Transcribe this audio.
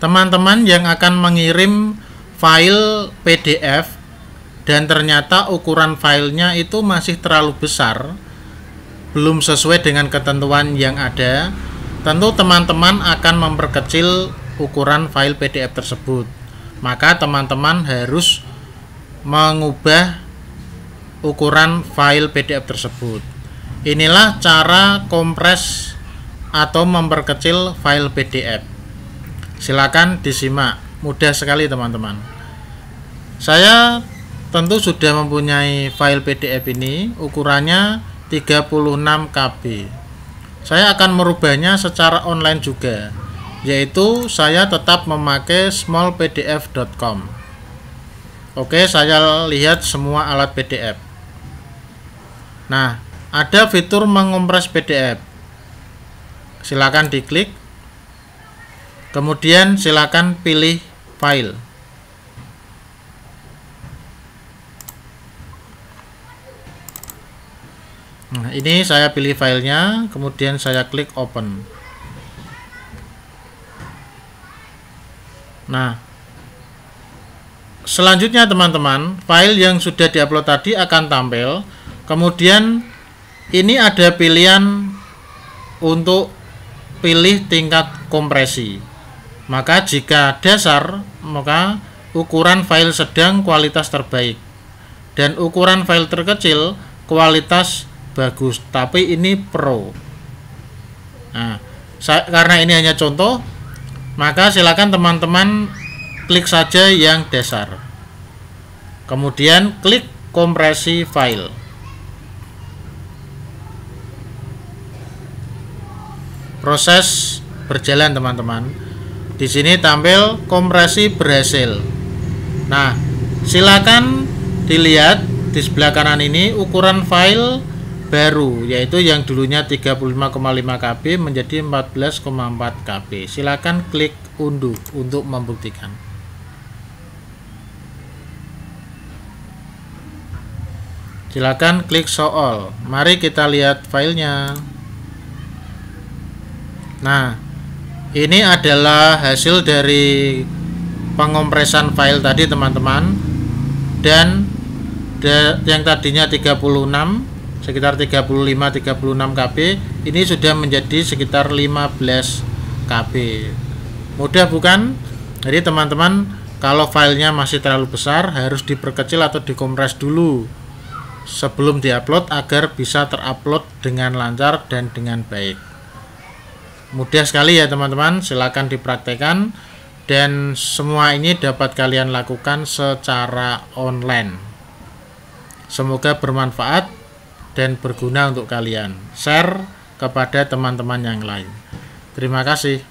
teman-teman yang akan mengirim file PDF dan ternyata ukuran filenya itu masih terlalu besar, belum sesuai dengan ketentuan yang ada, tentu teman-teman akan memperkecil ukuran file PDF tersebut. Maka teman-teman harus mengubah ukuran file PDF tersebut. Inilah cara kompres atau memperkecil file PDF. Silakan disimak, mudah sekali teman-teman. Saya tentu sudah mempunyai file PDF ini, ukurannya 36 KB. Saya akan merubahnya secara online juga, yaitu saya tetap memakai smallpdf.com. Oke, saya lihat semua alat PDF. Nah, ada fitur mengompres PDF, silakan diklik, kemudian silakan pilih file. Nah, ini saya pilih filenya, kemudian saya klik open. Nah, selanjutnya teman-teman, file yang sudah diupload tadi akan tampil. Kemudian ini ada pilihan untuk pilih tingkat kompresi. Maka jika dasar, maka ukuran file sedang kualitas terbaik, dan ukuran file terkecil kualitas bagus, tapi ini pro. Nah, karena ini hanya contoh, maka silakan teman-teman klik saja yang dasar, kemudian klik kompresi file. Proses berjalan teman-teman. Di sini tampil kompresi berhasil. Nah, silakan dilihat di sebelah kanan ini ukuran file baru, yaitu yang dulunya 35,5 KB menjadi 14,4 KB. Silakan klik unduh untuk membuktikan. Silakan klik show all. Mari kita lihat filenya. Nah, ini adalah hasil dari pengompresan file tadi teman-teman. Dan yang tadinya 36, sekitar 35-36 KB, ini sudah menjadi sekitar 15 KB. Mudah bukan? Jadi teman-teman, kalau filenya masih terlalu besar, harus diperkecil atau dikompres dulu sebelum diupload, agar bisa terupload dengan lancar dan dengan baik. Mudah sekali ya teman-teman, silakan dipraktekkan. Dan semua ini dapat kalian lakukan secara online. Semoga bermanfaat dan berguna untuk kalian. Share kepada teman-teman yang lain. Terima kasih.